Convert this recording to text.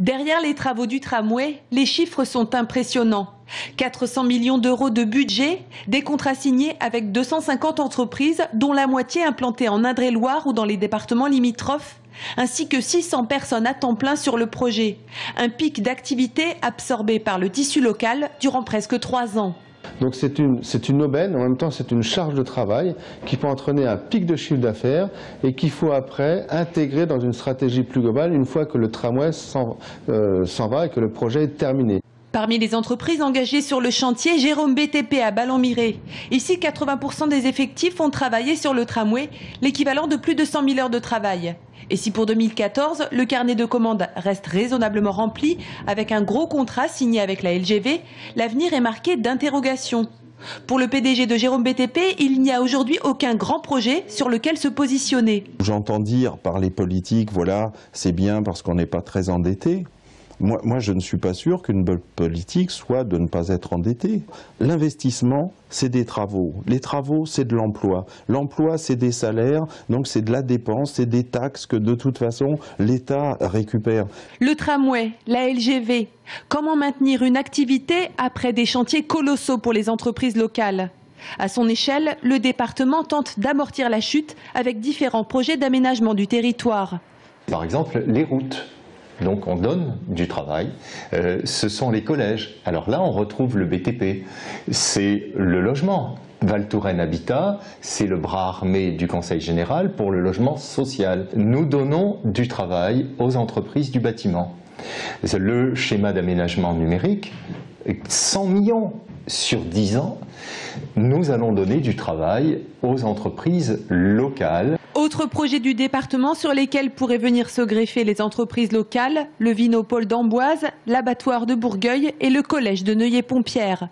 Derrière les travaux du tramway, les chiffres sont impressionnants. 400 millions d'euros de budget, des contrats signés avec 250 entreprises, dont la moitié implantées en Indre-et-Loire ou dans les départements limitrophes, ainsi que 600 personnes à temps plein sur le projet. Un pic d'activité absorbé par le tissu local durant presque 3 ans. Donc c'est une aubaine, en même temps c'est une charge de travail qui peut entraîner un pic de chiffre d'affaires et qu'il faut après intégrer dans une stratégie plus globale une fois que le tramway s'en va et que le projet est terminé. Parmi les entreprises engagées sur le chantier, Jérôme BTP à Ballon-Miré. Ici, 80% des effectifs ont travaillé sur le tramway, l'équivalent de plus de 100 000 heures de travail. Et si pour 2014, le carnet de commandes reste raisonnablement rempli, avec un gros contrat signé avec la LGV, l'avenir est marqué d'interrogations. Pour le PDG de Jérôme BTP, il n'y a aujourd'hui aucun grand projet sur lequel se positionner. J'entends dire par les politiques, voilà, c'est bien parce qu'on n'est pas très endetté. Moi, je ne suis pas sûr qu'une bonne politique soit de ne pas être endetté. L'investissement, c'est des travaux. Les travaux, c'est de l'emploi. L'emploi, c'est des salaires, donc c'est de la dépense, c'est des taxes que de toute façon, l'État récupère. Le tramway, la LGV, comment maintenir une activité après des chantiers colossaux pour les entreprises locales? À son échelle, le département tente d'amortir la chute avec différents projets d'aménagement du territoire. Par exemple, les routes. Donc on donne du travail, ce sont les collèges. Alors là on retrouve le BTP, c'est le logement. Val-Touraine Habitat, c'est le bras armé du Conseil Général pour le logement social. Nous donnons du travail aux entreprises du bâtiment. Le schéma d'aménagement numérique, 100 millions sur 10 ans, nous allons donner du travail aux entreprises locales. Autre projet du département sur lesquels pourraient venir se greffer les entreprises locales, le Vinopole d'Amboise, l'abattoir de Bourgueil et le collège de Neuillé-Pompierre.